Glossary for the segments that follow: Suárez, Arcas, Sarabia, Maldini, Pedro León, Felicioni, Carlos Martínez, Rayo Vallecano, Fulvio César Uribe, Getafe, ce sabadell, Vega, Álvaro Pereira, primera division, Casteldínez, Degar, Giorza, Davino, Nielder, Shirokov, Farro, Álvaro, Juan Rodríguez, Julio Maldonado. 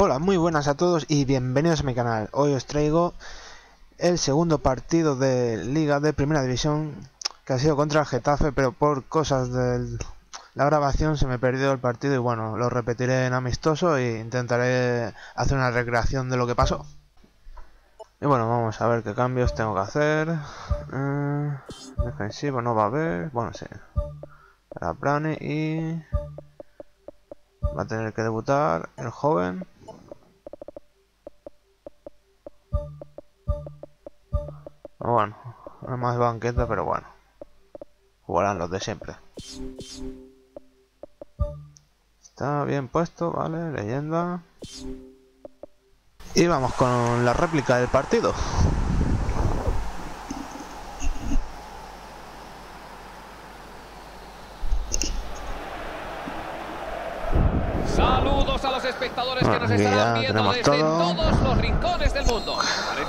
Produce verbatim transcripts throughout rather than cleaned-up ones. Hola, muy buenas a todos y bienvenidos a mi canal. Hoy os traigo el segundo partido de Liga de Primera División, que ha sido contra el Getafe, pero por cosas de la grabación se me perdió el partido y bueno, lo repetiré en amistoso e intentaré hacer una recreación de lo que pasó. Y bueno, vamos a ver qué cambios tengo que hacer. Eh, defensivo no va a haber, bueno sí, para Prani y... va a tener que debutar el joven. Bueno, no más banqueta, pero bueno, jugarán los de siempre. Está bien puesto, vale, leyenda. Y vamos con la réplica del partido. Bueno, que nos ya tenemos desde todo. Todos los rincones del mundo.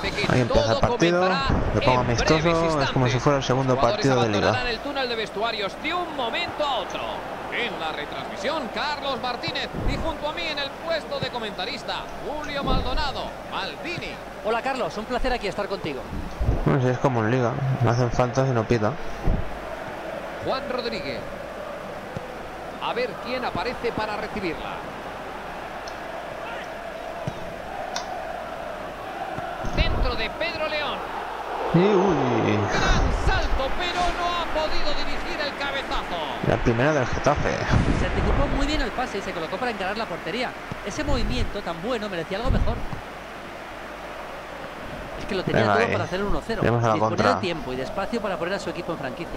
Que ahí empieza el partido. Lo pongo amistoso. Es como si fuera el segundo partido de liga. El túnel de vestuarios de un momento a otro. En la retransmisión, Carlos Martínez. Y junto a mí en el puesto de comentarista, Julio Maldonado, Maldini. Hola Carlos, un placer aquí estar contigo. Bueno, si es como en liga. No hacen falta si no pita. Juan Rodríguez. A ver quién aparece para recibirla. De Pedro León. Y uy. Gran salto, pero no ha podido dirigir el cabezazo. La primera del Getafe. Se anticipó muy bien el pase y se colocó para encarar la portería. Ese movimiento tan bueno merecía algo mejor. Es que lo tenía venga todo ahí para hacer un uno cero. Disponía de tiempo y de espacio para poner a su equipo en franquicia.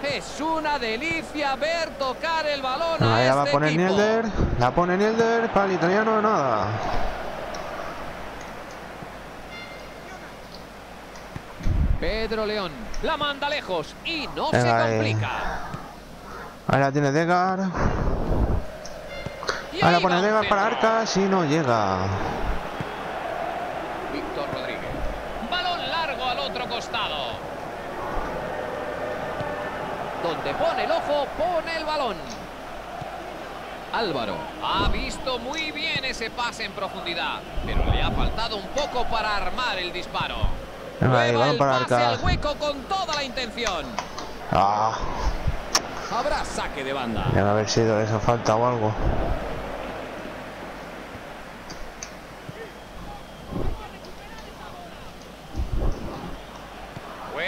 Es una delicia ver tocar el balón. Ahí a este va a poner equipo. Nielder. La pone Nielder. Para el italiano nada. Pedro León. La manda lejos y no venga se complica. Ahí, ahí la tiene Degar. Y ahí la pone Degar centro para Arcas y no llega. Víctor Rodríguez. Balón largo al otro costado. Donde pone el ojo, pone el balón. Álvaro ha visto muy bien ese pase en profundidad, pero le ha faltado un poco para armar el disparo. Ahí, el para pase al hueco con toda la intención. Ah. Habrá saque de banda. Debe haber sido esa falta o algo.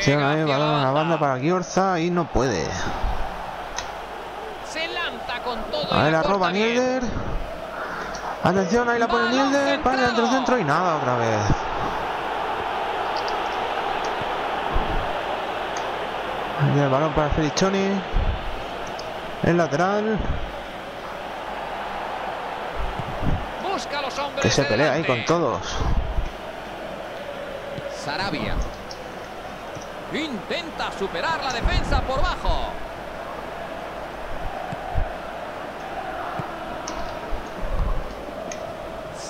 Llega ahí, balón a la banda para Giorza y no puede. Se lanza con todo. Ahí la roba Nielder. Atención, ahí la pone Nielder. Para dentro centro y nada otra vez. Ahí el balón para Felicioni. El lateral. Busca a los hombres. Que se pelea ahí con todos. Sarabia. Intenta superar la defensa por bajo.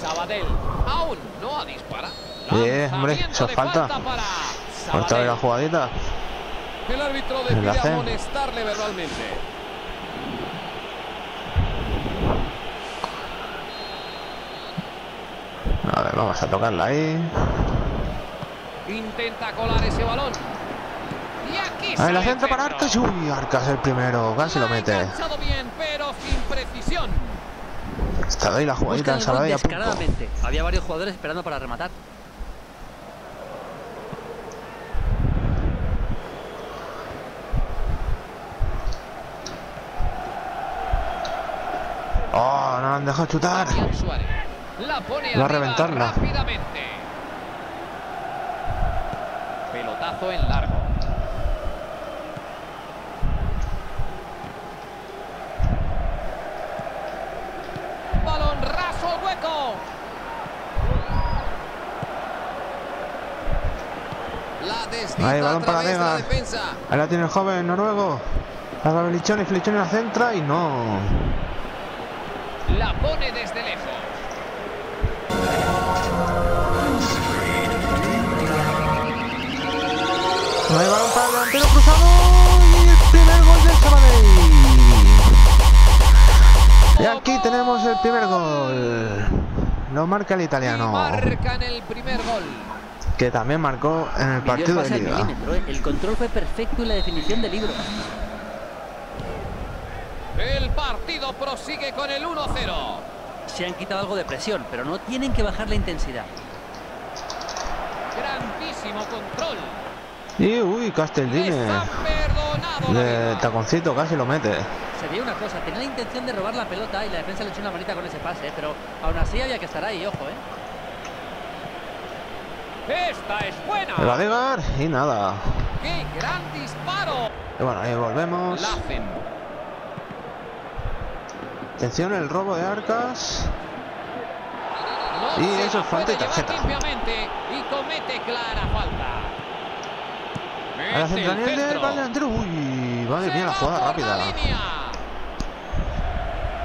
Sabadell aún no ha disparado. Eh, hombre, eso falta. Falta de la jugadita. El árbitro decide amonestarle verbalmente. A ver, vamos a tocarla ahí. Intenta colar ese balón. Ahí la centro para Arcas. Uy, Arcas el primero. Casi lo mete. Bien, pero sin precisión. Está ahí la jugadita en Sarabia. Había varios jugadores esperando para rematar. Oh, no la han dejado chutar. La pone va a reventarla. Pelotazo en largo. Balón raso al hueco. La ahí, balón para Vega. Ahí la tiene el joven noruego. La va Felicioni, Felicioni la centra y no. La pone desde lejos. Ahí balón para delantero cruzado y el primer gol del Sabadell. Y aquí tenemos el primer gol. Lo marca el italiano. Marcan el primer gol. Que también marcó en el partido de Liga. El control fue perfecto y la definición de libro. El partido prosigue con el uno cero. Se han quitado algo de presión, pero no tienen que bajar la intensidad. Grandísimo control. Y uy, Casteldínez. De taconcito casi lo mete. Se dio una cosa, tenía la intención de robar la pelota y la defensa le echó una manita con ese pase, ¿eh? Pero aún así había que estar ahí, ojo, ¿eh? Esta es buena. La Degar y nada. ¡Qué gran disparo! Y bueno, ahí volvemos. Lafen. Atención, el robo de Arcas. No, y eso es falta y tarjeta. Y comete clara falta. A la central Nielder, va delantero. Uy, madre mía, la jugada rápida.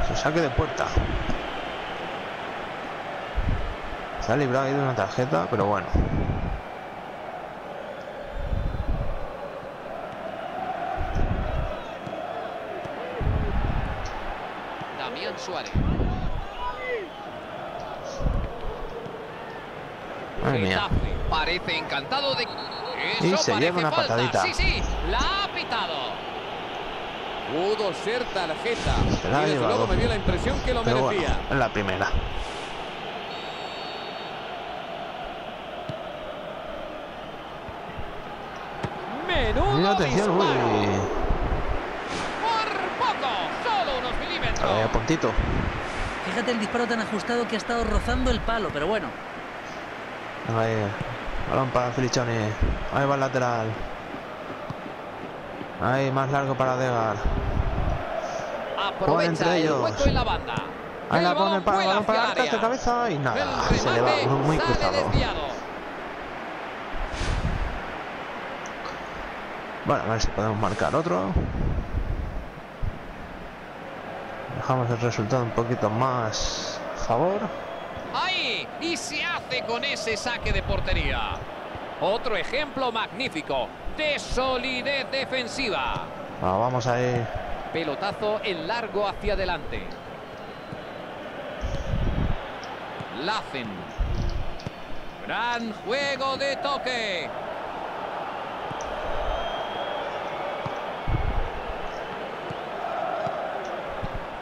Su saque de puerta. Se ha librado ahí de una tarjeta, pero bueno. Suárez. Ay, mía. Parece encantado de... Eso y se lleva una falta. Patadita. Sí, sí, la ha pitado. Pudo ser tarjeta. Se la ha llevado. Luego me dio la impresión que lo pero merecía. Bueno, en la primera. Menudo y atención, disparo. Uy. A puntito. Fíjate el disparo tan ajustado que ha estado rozando el palo, pero bueno. Ahí, balón para Felicioni. Ahí va el lateral. Ahí, más largo para Degar. Juegan entre ellos. El en la banda. Ahí el la pone para el balón para Arcas de cabeza y nada. Se le va muy cruzado. Desviado. Bueno, a ver si podemos marcar otro. Dejamos el resultado un poquito más a favor. ¡Ahí! Y se hace con ese saque de portería. Otro ejemplo magnífico de solidez defensiva. Ah, vamos ahí. Pelotazo en largo hacia adelante. Lafen. Gran juego de toque.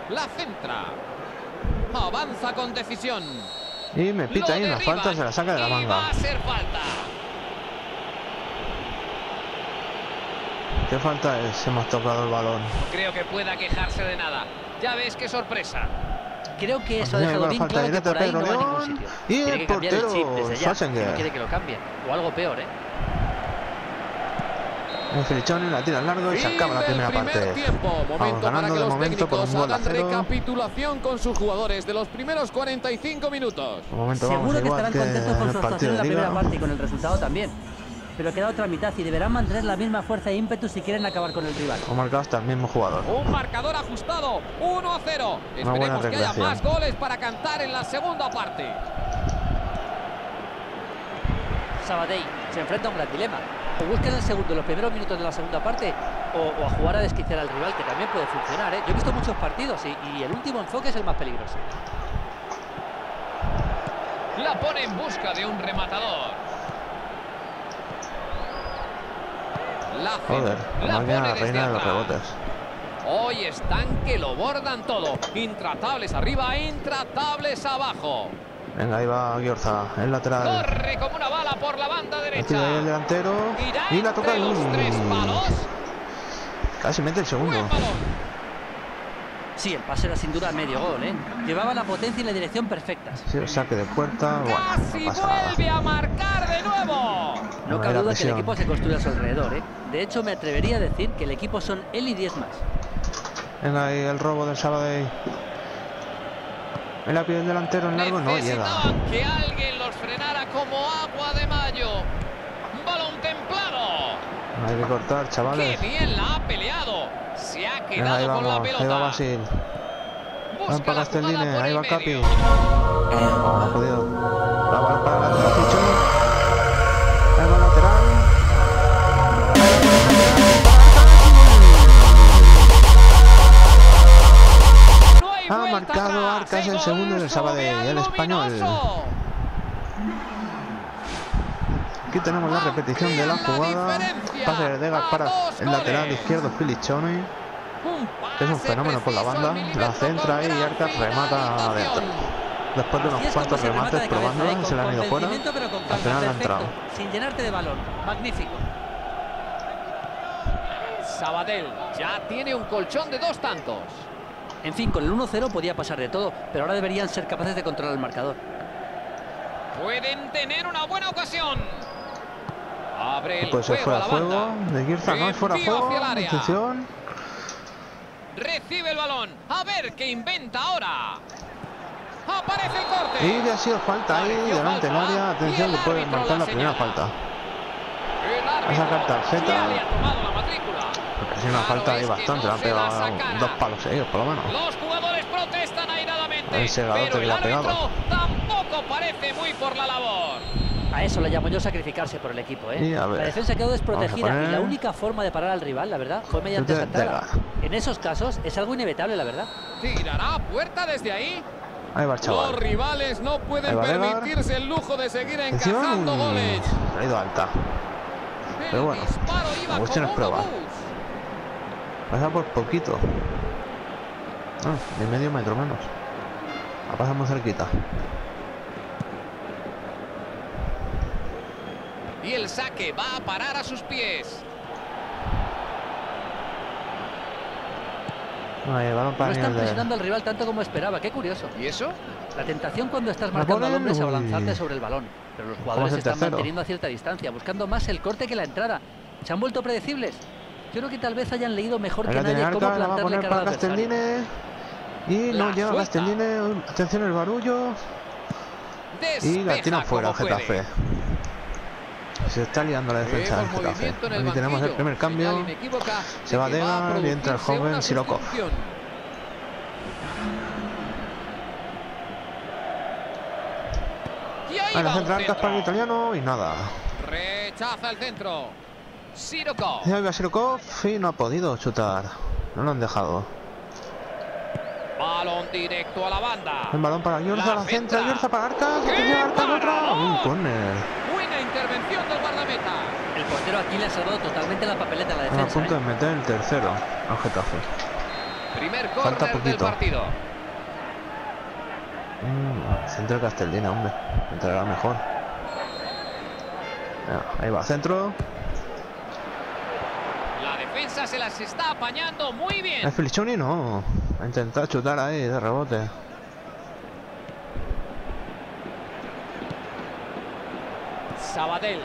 La centra. Avanza con decisión. Y me pita ahí una falta, se la saca de la manga. Va a ser falta. ¿Qué falta es? Hemos tocado el balón. No creo que pueda quejarse de nada. Ya ves qué sorpresa. Creo que eso ha dejado bien claro que por ahí no va a ningún sitio. Y el portero no quiere que lo cambien. O algo peor, ¿eh? Un Felicioni la tira largo y se acaba la primera parte. Vamos ganando de momento por un gol a cero. Recapitulación con sus jugadores de los primeros cuarenta y cinco minutos. Seguro que estarán contentos con su actuación en la primera parte y con el resultado también. Pero queda otra mitad y deberán mantener la misma fuerza e ímpetu si quieren acabar con el rival. O marcado hasta el mismo jugador. Un marcador ajustado, uno a cero. Esperemos que haya más goles para cantar en la segunda parte. Sabadell se enfrenta a un gran dilema. O buscan el segundo, los primeros minutos de la segunda parte, o, o a jugar a desquiciar al rival, que también puede funcionar, ¿eh? Yo he visto muchos partidos y, y el último enfoque es el más peligroso. La pone en busca de un rematador. La, Joder, la, la pone desde reina de los rebotes. Hoy están que lo bordan todo. Intratables arriba, intratables abajo. Venga, ahí va Giorza, el lateral. Corre como una bala por la banda derecha. Ahí el delantero. Irá y la toca. Los tres palos. Casi mete el segundo. Sí, el pase era sin duda medio gol, ¿eh? Llevaba la potencia y la dirección perfectas. Sí, el saque de puerta. Casi bueno, no vuelve a marcar de nuevo. No, no cabe duda que el equipo se construye a su alrededor, ¿eh? De hecho, me atrevería a decir que el equipo son él y diez más. Venga, ahí el robo del Sabadell. El pide el delantero en largo, no llega. Que alguien los frenara como agua de mayo. Balón templado. Hay que cortar, chavales. Qué bien la ha peleado. Se ha quedado ahí, vamos, con la pelota. Ahí va Basil. Van para Casteldínez, ahí va Capi. No ha podido. La va para el lateral. Ahí va el lateral. Arcas, el segundo de Sabadell, el español. Aquí tenemos la repetición de la jugada. Pase de Degar para el lateral izquierdo, Felicioni, que es un fenómeno por la banda. La centra y Arcas remata adentro. Después de unos cuantos remates probando, se le han ido fuera. Al final ha entrado. Sin llenarte de valor. Magnífico. Sabadell ya tiene un colchón de dos tantos. En fin, con el uno cero podía pasar de todo, pero ahora deberían ser capaces de controlar el marcador. Pueden tener una buena ocasión. Abre el pues juego, fuera a la juego banda. De Giorza no es fuera juego. Atención. Recibe el balón. A ver qué inventa ahora. Aparece el corte. Y ya ha sido falta ahí delante del área. Atención, le pueden marcar la, la primera falta. A sacar tarjeta. Es una falta ahí bastante, le han pegado dos palos seguidos por lo menos. Los jugadores protestan airadamente. El segador que le ha pegado. Tampoco parece muy por la labor. A eso le llamo yo sacrificarse por el equipo, ¿eh? La defensa quedó desprotegida y la única forma de parar al rival, la verdad, fue mediante esa entrada. En esos casos es algo inevitable, la verdad. Tirará a puerta desde ahí. Ahí va el chaval. Los rivales no pueden permitirse el lujo de seguir encajando goles. Ha ido alta. Pero bueno, la cuestión es prueba. Pasa por poquito. Ah, de medio metro menos. La pasamos cerquita. Y el saque va a parar a sus pies. No, no están presionando al rival tanto como esperaba. Qué curioso. ¿Y eso? La tentación cuando estás marcando al hombre es abalanzarte sobre el balón. Pero los jugadores están manteniendo a cierta distancia, buscando más el corte que la entrada. Se han vuelto predecibles. Yo creo que tal vez hayan leído mejor que nadie cómo plantarle cara al adversario. Y no llega Casteldínez. Atención el barullo. Y la tiene fuera el Getafe. Se está liando la defensa del Getafe. Aquí tenemos el primer cambio. Se va Degar y entra el joven Shirokov. Ahora centra Arcas para el italiano y nada. Rechaza el centro. Shirokov. Ya iba Shirokov y no ha podido chutar. No lo han dejado. Balón directo a la banda. El balón para Giorza, la, la centra, Giorza para Arcas. Un córner. Buena intervención del guardameta. El portero aquí le ha salvado totalmente la papeleta a la defensa. A punto de meter el tercero al Getafe. Primer córner del partido. Mm, centro Casteldina, hombre. Entrará mejor. Ahí va, centro. Se las está apañando muy bien. El Felicioni no. Ha intentado chutar ahí de rebote. Sabadell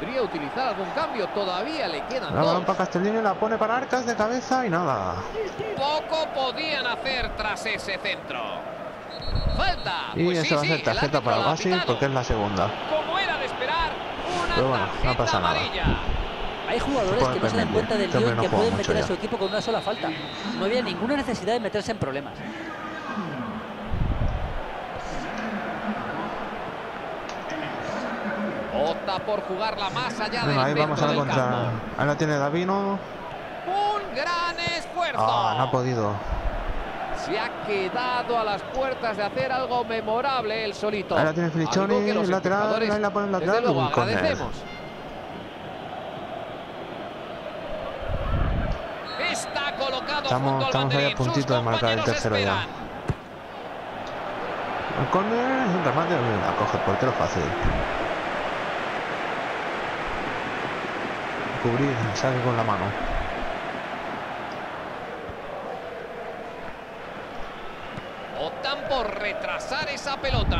podría utilizar algún cambio. Todavía le quedan. La balón para Casteldini, la pone para Arcas de cabeza y nada. Poco podían hacer tras ese centro. Falta. Y pues eso sí, va a ser tarjeta sí, para el Basi porque es la segunda. Como era de esperar, una pero bueno, no pasa nada. Amarilla. Hay jugadores que no se dan cuenta del lío que pueden meter a su equipo con una sola falta. No había ninguna necesidad de meterse en problemas. Opta por jugarla más allá del ahí vamos a la contra. Ahora tiene Davino. Un gran esfuerzo. Ah, no ha podido. Se ha quedado a las puertas de hacer algo memorable el solito. Ahora tiene Felicioni, lateral, ahí la ponen lateral. Luego agradecemos. Estamos, estamos ahí a puntito de marcar el tercero ya. El córner es un remate, la coge el portero fácil. Cubrir, sale con la mano. Optan por retrasar esa pelota.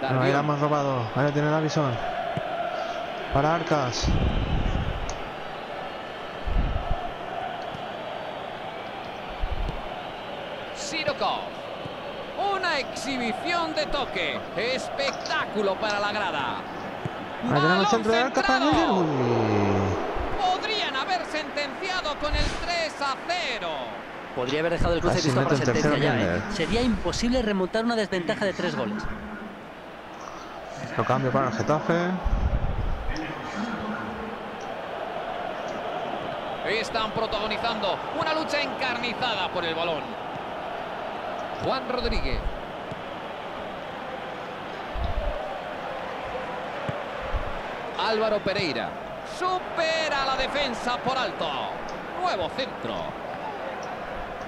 Bueno, ahí la hemos robado, ahora tiene la visión. Para Arcas. Una exhibición de toque. Espectáculo para la grada. Balón centrado. Podrían haber sentenciado con el tres a cero. Podría haber dejado el cruce visto para sentencia ya, ¿eh? Sería imposible remontar una desventaja de tres goles. Lo cambio para el Getafe. Están protagonizando una lucha encarnizada por el balón. Juan Rodríguez. Álvaro Pereira. Supera la defensa por alto. Nuevo centro.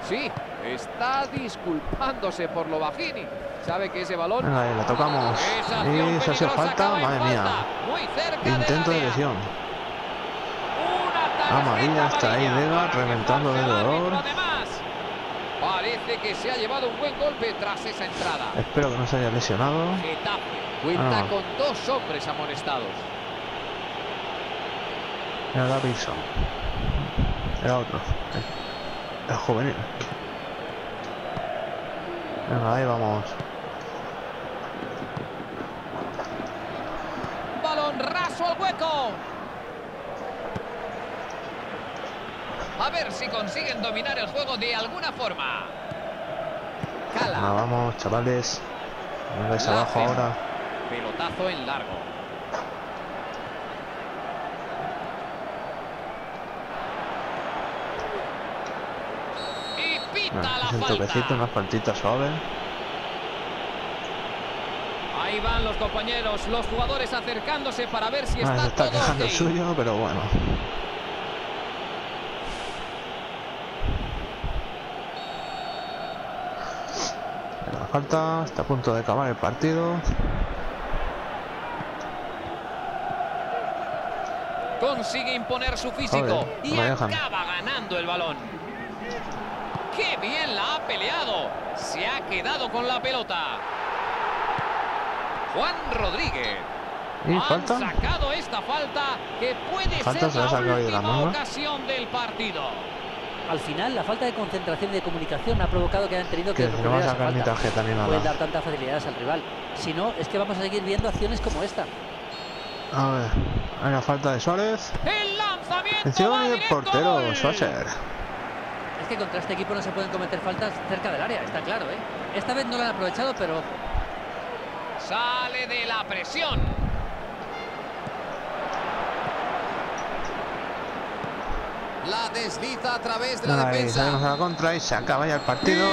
Sí, está disculpándose por lo bajini. Sabe que ese balón... Ahí, la tocamos. Y se hace falta. Madre mía. Muy cerca. Intento de lesión. Amarilla está ahí, Vega, reventando de dolor. Parece que se ha llevado un buen golpe tras esa entrada. Espero que no se haya lesionado. Getafe cuenta ah, no. con dos hombres amonestados. Era Davison. Era otro. El juvenil. Venga, ahí vamos. Balón raso al hueco. A ver si consiguen dominar el juego de alguna forma. Cala. Ah, vamos, chavales. Vengáis abajo ahora. Pelotazo en largo. Y pita ah, la falta. Un toquecito, una faltita suave. Ahí van los compañeros, los jugadores acercándose para ver si ah, está, se está todo quejando okay. el suyo, pero bueno. Falta, está a punto de acabar el partido. Consigue imponer su físico. Joder, y acaba ganando el balón. ¡Qué bien la ha peleado! Se ha quedado con la pelota. Juan Rodríguez. ¿Y han falta? sacado esta falta que puede falta ser se la última la ocasión del partido. Al final, la falta de concentración y de comunicación ha provocado que hayan tenido que... que no vas a sacar mi tarjeta ni nada. Pueden dar tantas facilidades al rival. Si no, es que vamos a seguir viendo acciones como esta. A ver, hay una falta de Suárez. ¡El lanzamiento! Encima del portero, Suárez. Es que contra este equipo no se pueden cometer faltas cerca del área, está claro, ¿eh? Esta vez no lo han aprovechado, pero... Sale de la presión. La desliza a través de la Ahí, defensa. Salimos a la contra y se acaba ya el partido.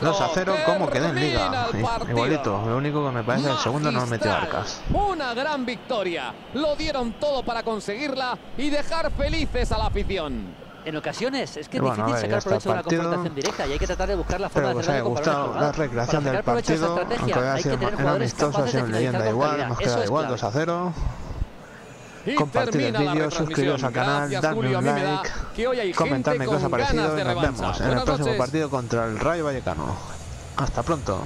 dos a cero, como queda en liga. Igualito, lo único que me parece magistral. El segundo nos metió Arcas. Una gran victoria. Lo dieron todo para conseguirla y dejar felices a la afición. En ocasiones es que es bueno, difícil ver, sacar provecho de una confrontación directa y hay que tratar de buscar la forma de hacerlo. Espero que os haya gustado la recreación del partido. Aunque haya sido un amistoso, ha sido una leyenda igual. Nos queda igual, dos a cero. Compartid el vídeo, suscribiros al canal, dadme un like, comentadme qué os ha parecido y nos vemos en el próximo partido contra el Rayo Vallecano. Hasta pronto.